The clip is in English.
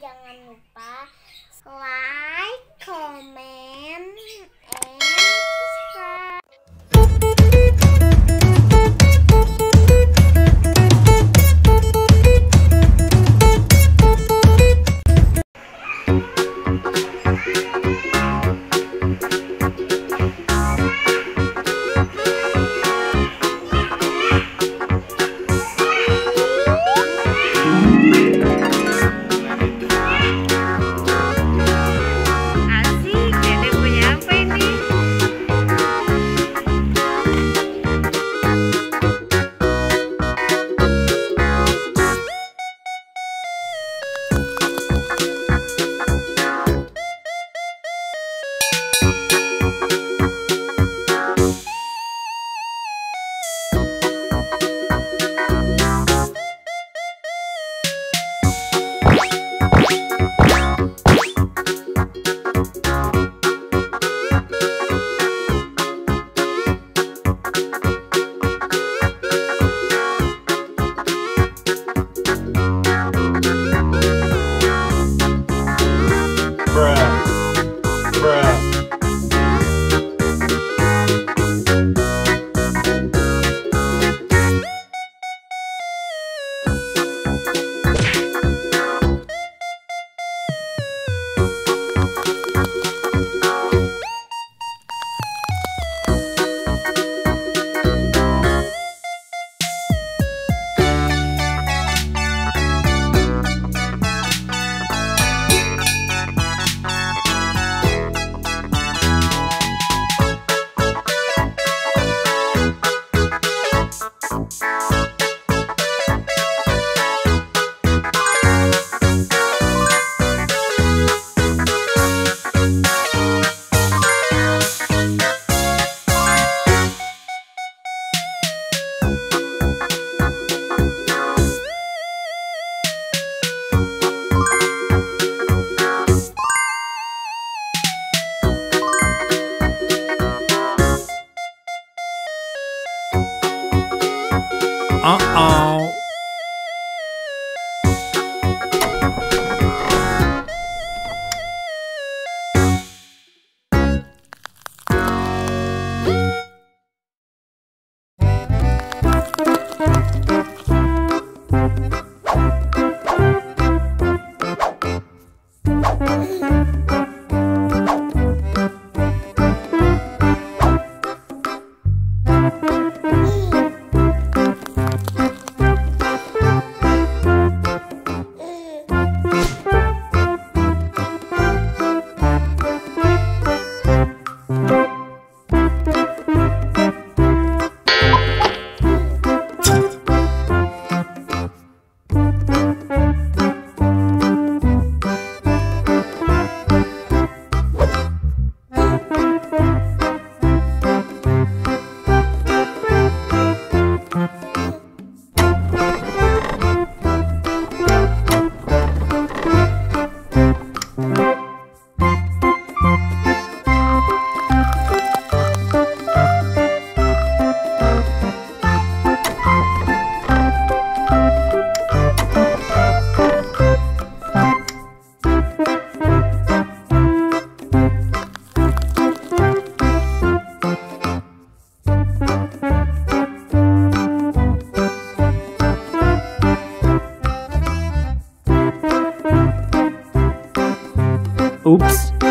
jangan lupa like, comment, and subscribe. Oops.